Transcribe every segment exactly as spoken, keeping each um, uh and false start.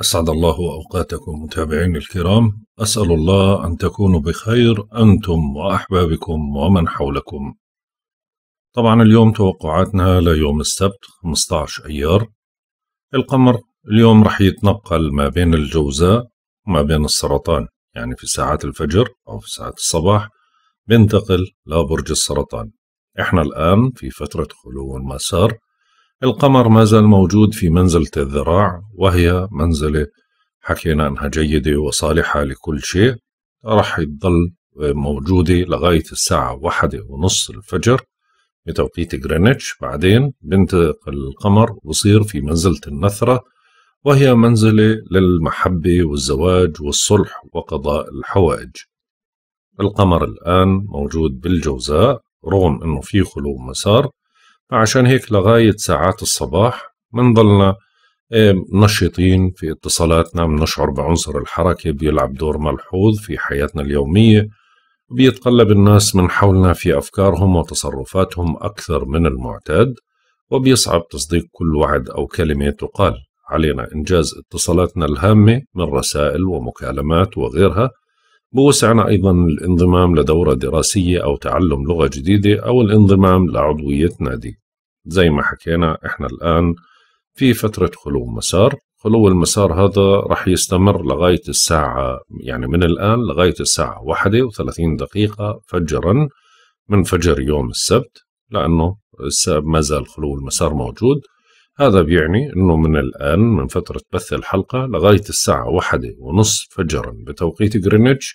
أسعد الله أوقاتكم متابعين الكرام، أسأل الله أن تكونوا بخير أنتم وأحبابكم ومن حولكم. طبعا اليوم توقعاتنا ليوم السبت خمسة عشر أيار. القمر اليوم رح يتنقل ما بين الجوزاء وما بين السرطان، يعني في ساعات الفجر أو في ساعات الصباح بينتقل لبرج السرطان. إحنا الآن في فترة خلو المسار، القمر ما زال موجود في منزلة الذراع، وهي منزلة حكينا أنها جيدة وصالحة لكل شيء، رح تضل موجودة لغاية الساعة واحدة ونص الفجر بتوقيت غرينتش. بعدين بنتقل القمر وصير في منزلة النثرة، وهي منزلة للمحبة والزواج والصلح وقضاء الحوائج. القمر الآن موجود بالجوزاء رغم أنه في خلو مسار، فعشان هيك لغاية ساعات الصباح منضلنا نشيطين في اتصالاتنا، بنشعر بعنصر الحركة بيلعب دور ملحوظ في حياتنا اليومية، وبيتقلب الناس من حولنا في أفكارهم وتصرفاتهم أكثر من المعتاد، وبيصعب تصديق كل وعد أو كلمة تقال. علينا إنجاز اتصالاتنا الهامة من رسائل ومكالمات وغيرها. بوسعنا أيضا الانضمام لدورة دراسية أو تعلم لغة جديدة أو الانضمام لعضوية نادي. زي ما حكينا إحنا الآن في فترة خلو مسار، خلو المسار هذا رح يستمر لغاية الساعة، يعني من الآن لغاية الساعة واحدة وثلاثين دقيقة فجرا من فجر يوم السبت، لأنه ما زال خلو المسار موجود. هذا بيعني أنه من الآن من فترة بث الحلقة لغاية الساعة واحدة ونصف فجرا بتوقيت غرينتش،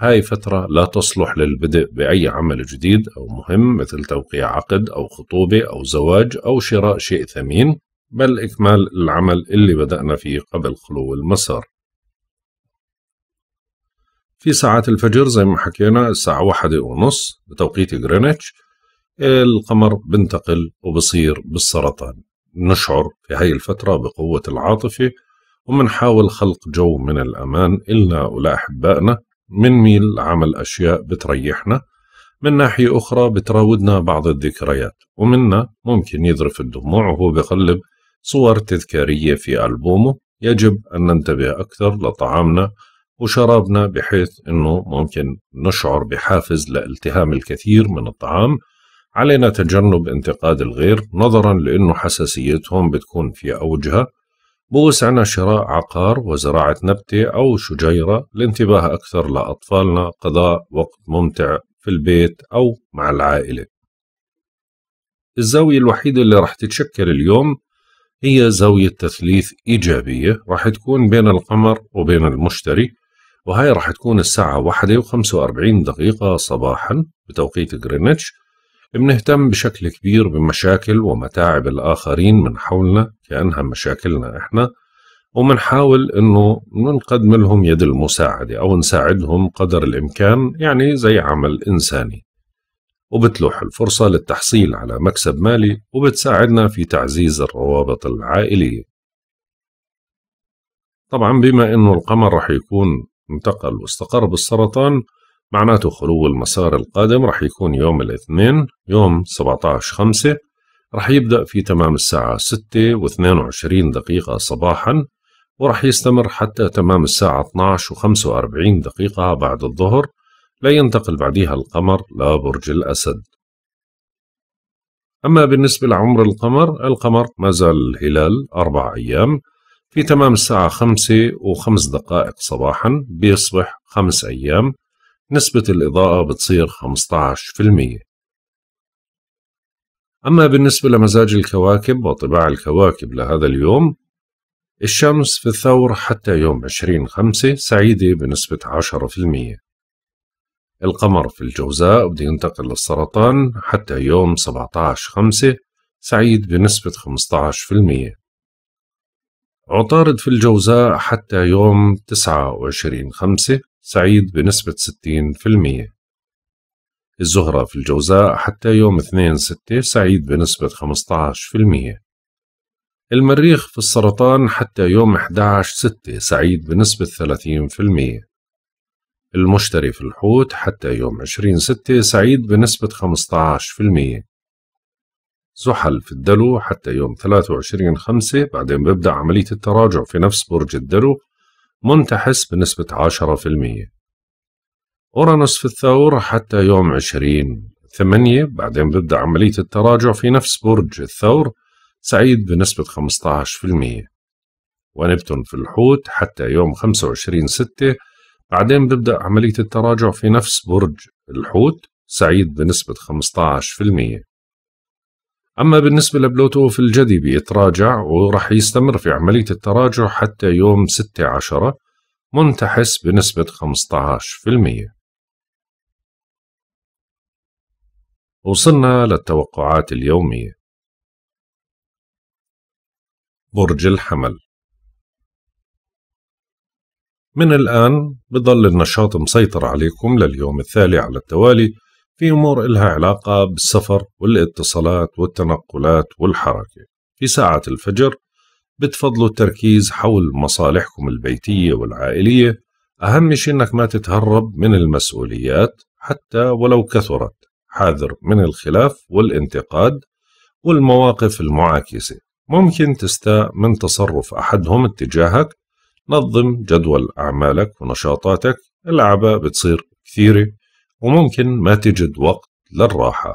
هاي فترة لا تصلح للبدء بأي عمل جديد أو مهم مثل توقيع عقد أو خطوبة أو زواج أو شراء شيء ثمين، بل إكمال العمل اللي بدأنا فيه قبل خلو المسار. في ساعات الفجر زي ما حكينا الساعة واحدة ونصف بتوقيت غرينتش القمر بنتقل وبصير بالسرطان. نشعر في هاي الفترة بقوة العاطفة ومنحاول خلق جو من الأمان إلنا ولأحبائنا، منميل لعمل أشياء بتريحنا، من ناحية أخرى بتراودنا بعض الذكريات، ومنا ممكن يذرف الدموع وهو بقلب صور تذكارية في ألبومه. يجب أن ننتبه أكثر لطعامنا وشرابنا بحيث أنه ممكن نشعر بحافز لالتهام الكثير من الطعام. علينا تجنب انتقاد الغير نظرا لأنه حساسيتهم بتكون في أوجها. بوسعنا شراء عقار وزراعة نبتة أو شجيرة، الانتباه أكثر لأطفالنا، قضاء وقت ممتع في البيت أو مع العائلة. الزاوية الوحيدة اللي رح تتشكل اليوم هي زاوية تثليث إيجابية رح تكون بين القمر وبين المشتري، وهي رح تكون الساعة واحدة وخمسة وأربعين دقيقة صباحا بتوقيت غرينتش. بنهتم بشكل كبير بمشاكل ومتاعب الآخرين من حولنا كأنها مشاكلنا إحنا، ومنحاول إنه نقدم لهم يد المساعدة أو نساعدهم قدر الإمكان، يعني زي عمل إنساني، وبتلوح الفرصة للتحصيل على مكسب مالي وبتساعدنا في تعزيز الروابط العائلية. طبعا بما إنه القمر رح يكون انتقل واستقر بالسرطان، معناته خلو المسار القادم رح يكون يوم الاثنين يوم سبعة عشر خمسة، رح يبدأ في تمام الساعة ستة واثنين وعشرين دقيقة صباحا، ورح يستمر حتى تمام الساعة اثنعش وخمسة وأربعين دقيقة بعد الظهر، لينتقل بعديها القمر لبرج الأسد. أما بالنسبة لعمر القمر، القمر ما زال الهلال أربع أيام، في تمام الساعة خمسة وخمس دقائق صباحا بيصبح خمس أيام، نسبة الإضاءة بتصير خمسة عشر بالمية. أما بالنسبة لمزاج الكواكب وطباع الكواكب لهذا اليوم، الشمس في الثور حتى يوم عشرين خمسة سعيدة بنسبة عشرة بالمية. القمر في الجوزاء بده ينتقل للسرطان حتى يوم سبعة عشر خمسة سعيد بنسبة خمسة عشر بالمية. عطارد في الجوزاء حتى يوم تسعة وعشرين خمسة سعيد بنسبة ستين بالمية. الزهرة في الجوزاء حتى يوم اثنين ستة سعيد بنسبة خمسة عشر بالمية. المريخ في السرطان حتى يوم أحد عشر ستة سعيد بنسبة ثلاثين بالمية. المشتري في الحوت حتى يوم عشرين ستة سعيد بنسبة خمسة عشر بالمية. زحل في الدلو حتى يوم ثلاثة وعشرين خمسة، بعدين بيبدأ عملية التراجع في نفس برج الدلو منتحس بنسبة عشرة بالمية. أورانوس في الثور حتى يوم عشرين ثمانية، بعدين بيبدأ عملية التراجع في نفس برج الثور سعيد بنسبة خمسة عشر بالمية. ونبتون في الحوت حتى يوم خمسة وعشرين ستة، بعدين بيبدأ عملية التراجع في نفس برج الحوت سعيد بنسبة خمسة عشر بالمية. أما بالنسبة لبلوتو في الجدي بيتراجع ورح يستمر في عملية التراجع حتى يوم ستة عشرة منتحس بنسبة خمسة عشر بالمية. وصلنا للتوقعات اليومية. برج الحمل من الآن بضل النشاط مسيطر عليكم لليوم التالي على التوالي في أمور إلها علاقة بالسفر والاتصالات والتنقلات والحركة. في ساعة الفجر بتفضلوا التركيز حول مصالحكم البيتية والعائلية، أهم شيء إنك ما تتهرب من المسؤوليات حتى ولو كثرت، حاذر من الخلاف والانتقاد والمواقف المعاكسة، ممكن تستاء من تصرف أحدهم اتجاهك. نظم جدول أعمالك ونشاطاتك، العبة بتصير كثيرة وممكن ما تجد وقت للراحة.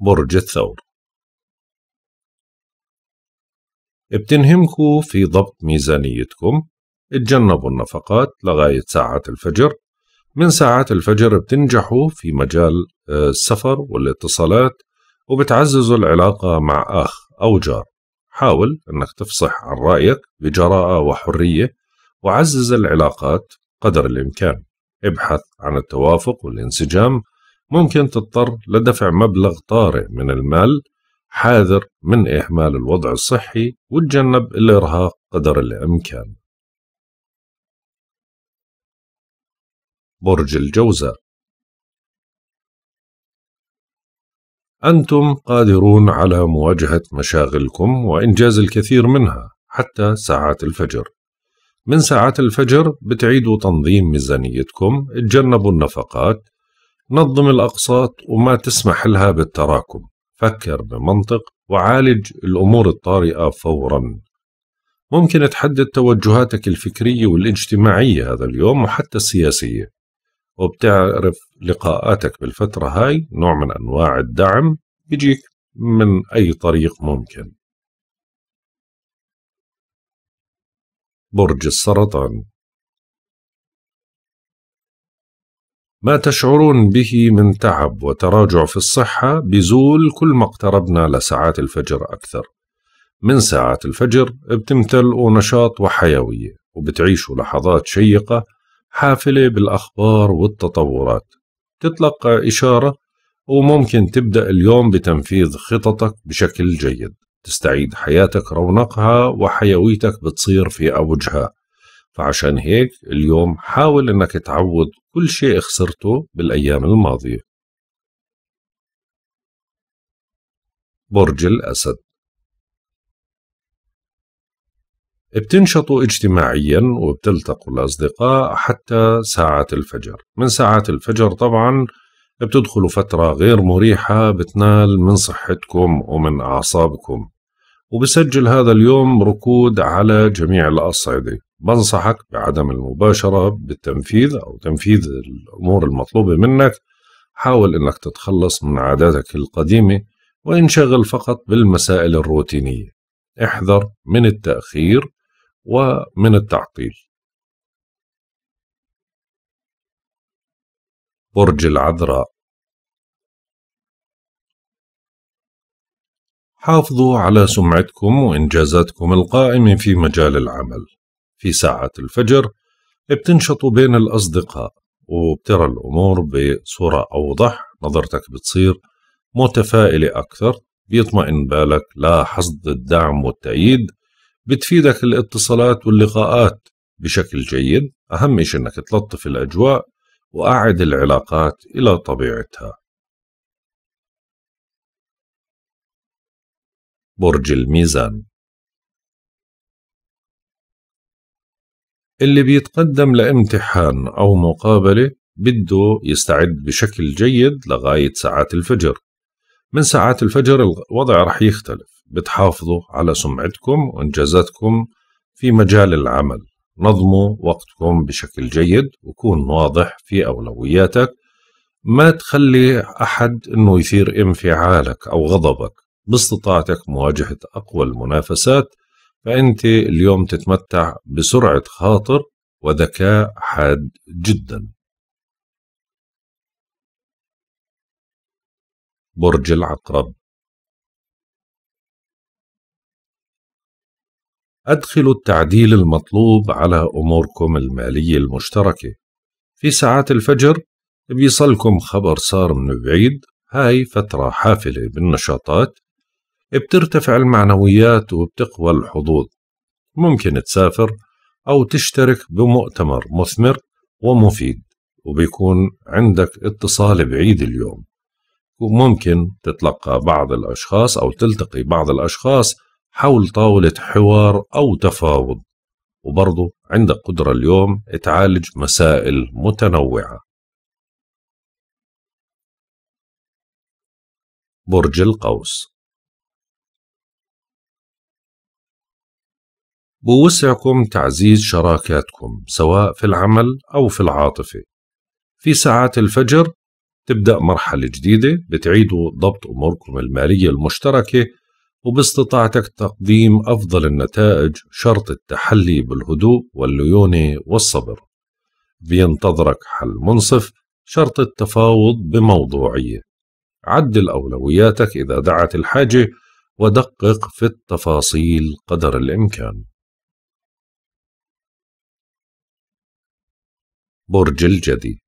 برج الثور بتنهمكوا في ضبط ميزانيتكم، اتجنبوا النفقات لغاية ساعة الفجر. من ساعات الفجر بتنجحوا في مجال السفر والاتصالات وبتعززوا العلاقة مع أخ أو جار. حاول أنك تفصح عن رأيك بجراءة وحرية وعزز العلاقات قدر الإمكان. ابحث عن التوافق والانسجام، ممكن تضطر لدفع مبلغ طارئ من المال. حاذر من إهمال الوضع الصحي وتجنب الإرهاق قدر الإمكان. برج الجوزاء أنتم قادرون على مواجهة مشاغلكم وإنجاز الكثير منها حتى ساعات الفجر. من ساعات الفجر بتعيدوا تنظيم ميزانيتكم، اتجنبوا النفقات، نظم الأقساط وما تسمح لها بالتراكم، فكر بمنطق وعالج الأمور الطارئة فورا. ممكن تحدد توجهاتك الفكرية والاجتماعية هذا اليوم وحتى السياسية، وبتعرف لقاءاتك بالفترة هاي نوع من أنواع الدعم يجيك من أي طريق ممكن. برج السرطان ما تشعرون به من تعب وتراجع في الصحة بيزول كل ما اقتربنا لساعات الفجر أكثر. من ساعات الفجر بتمتلئوا نشاط وحيوية وبتعيشوا لحظات شيقة حافلة بالأخبار والتطورات. تتلقى إشارة وممكن تبدأ اليوم بتنفيذ خططك بشكل جيد. تستعيد حياتك رونقها وحيويتك بتصير في أوجها، فعشان هيك اليوم حاول أنك تعوض كل شيء خسرته بالأيام الماضية. برج الأسد بتنشطوا اجتماعيا وبتلتقوا الأصدقاء حتى ساعات الفجر. من ساعات الفجر طبعا بتدخلوا فترة غير مريحة بتنال من صحتكم ومن أعصابكم، وبسجل هذا اليوم ركود على جميع الأصعدة. بنصحك بعدم المباشرة بالتنفيذ أو تنفيذ الأمور المطلوبة منك. حاول أنك تتخلص من عاداتك القديمة وانشغل فقط بالمسائل الروتينية. احذر من التأخير ومن التعطيل. برج العذراء حافظوا على سمعتكم وإنجازاتكم القائمة في مجال العمل. في ساعة الفجر بتنشطوا بين الأصدقاء وبترى الأمور بصورة أوضح، نظرتك بتصير متفائلة أكثر، بيطمئن بالك لا حصد الدعم والتأييد. بتفيدك الاتصالات واللقاءات بشكل جيد، أهم شيء أنك تلطف الأجواء وأعد العلاقات إلى طبيعتها. برج الميزان اللي بيتقدم لامتحان أو مقابلة بده يستعد بشكل جيد لغاية ساعات الفجر. من ساعات الفجر الوضع رح يختلف، بتحافظوا على سمعتكم وإنجازاتكم في مجال العمل، نظموا وقتكم بشكل جيد وكون واضح في أولوياتك، ما تخلي أحد أنه يثير انفعالك أو غضبك. باستطاعتك مواجهة أقوى المنافسات، فأنت اليوم تتمتع بسرعة خاطر وذكاء حاد جدا. برج العقرب، أدخلوا التعديل المطلوب على أموركم المالية المشتركة. في ساعات الفجر بيصلكم خبر صار من بعيد، هاي فترة حافلة بالنشاطات، بترتفع المعنويات وبتقوى الحظوظ. ممكن تسافر أو تشترك بمؤتمر مثمر ومفيد، وبيكون عندك اتصال بعيد اليوم، وممكن تتلقى بعض الأشخاص أو تلتقي بعض الأشخاص حول طاولة حوار أو تفاوض. وبرضو عندك قدرة اليوم تعالج مسائل متنوعة. برج القوس، بوسعكم تعزيز شراكاتكم سواء في العمل أو في العاطفة. في ساعات الفجر تبدأ مرحلة جديدة، بتعيدوا ضبط أموركم المالية المشتركة، وباستطاعتك تقديم أفضل النتائج، شرط التحلي بالهدوء والليونة والصبر. بينتظرك حل منصف، شرط التفاوض بموضوعية. عدل أولوياتك إذا دعت الحاجة، ودقق في التفاصيل قدر الإمكان. برج الجدي،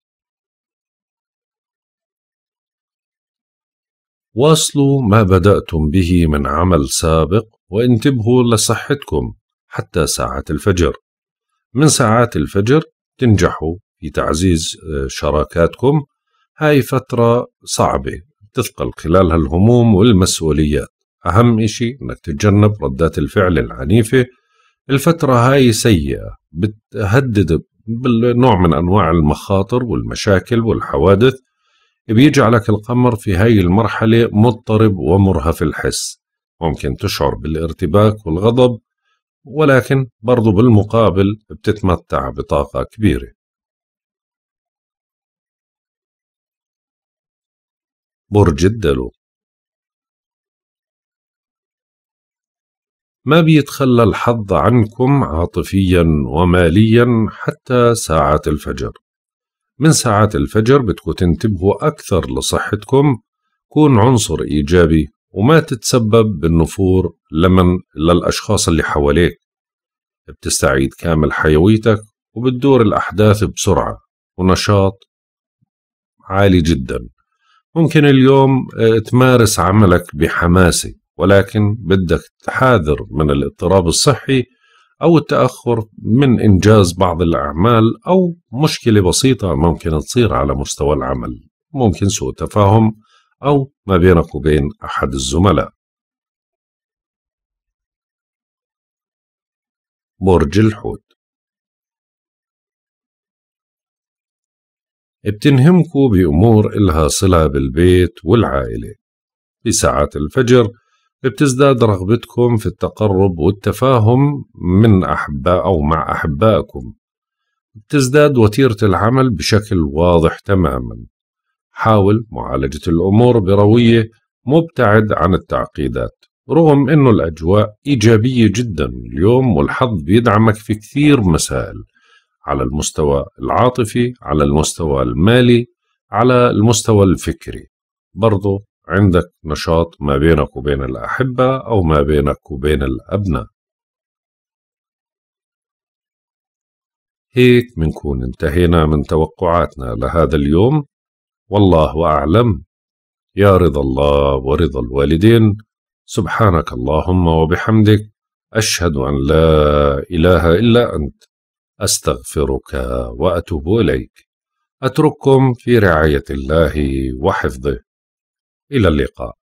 واصلوا ما بدأتم به من عمل سابق وانتبهوا لصحتكم حتى ساعات الفجر. من ساعات الفجر تنجحوا في تعزيز شراكاتكم، هاي فترة صعبة تثقل خلالها الهموم والمسؤوليات. أهم إشي أنك تتجنب ردات الفعل العنيفة، الفترة هاي سيئة بتهدد بالنوع من أنواع المخاطر والمشاكل والحوادث. بيجعلك القمر في هاي المرحلة مضطرب ومرهف الحس، ممكن تشعر بالارتباك والغضب، ولكن برضو بالمقابل بتتمتع بطاقة كبيرة. برج الدلو، ما بيتخلى الحظ عنكم عاطفيا وماليا حتى ساعات الفجر. من ساعات الفجر بدكم تنتبهوا أكثر لصحتكم، كون عنصر إيجابي وما تتسبب بالنفور لمن للأشخاص اللي حواليك. بتستعيد كامل حيويتك وبتدور الأحداث بسرعة ونشاط عالي جدا. ممكن اليوم تمارس عملك بحماسة، ولكن بدك تحاذر من الاضطراب الصحي أو التأخر من إنجاز بعض الأعمال، أو مشكلة بسيطة ممكن تصير على مستوى العمل، ممكن سوء تفاهم أو ما بينك وبين أحد الزملاء. برج الحوت، بتنهمكوا بأمور إلها صلة بالبيت والعائلة. في ساعات الفجر بتزداد رغبتكم في التقرب والتفاهم من أحباء أو مع أحبائكم. بتزداد وتيرة العمل بشكل واضح تماما. حاول معالجة الأمور بروية، مبتعد عن التعقيدات، رغم أنه الأجواء إيجابية جدا اليوم والحظ بيدعمك في كثير مسائل، على المستوى العاطفي، على المستوى المالي، على المستوى الفكري. برضو عندك نشاط ما بينك وبين الأحبة أو ما بينك وبين الأبناء. هيك منكون انتهينا من توقعاتنا لهذا اليوم، والله أعلم. يا رضا الله ورضا الوالدين. سبحانك اللهم وبحمدك، أشهد أن لا إله إلا أنت، أستغفرك وأتوب إليك. أترككم في رعاية الله وحفظه، إلى اللقاء.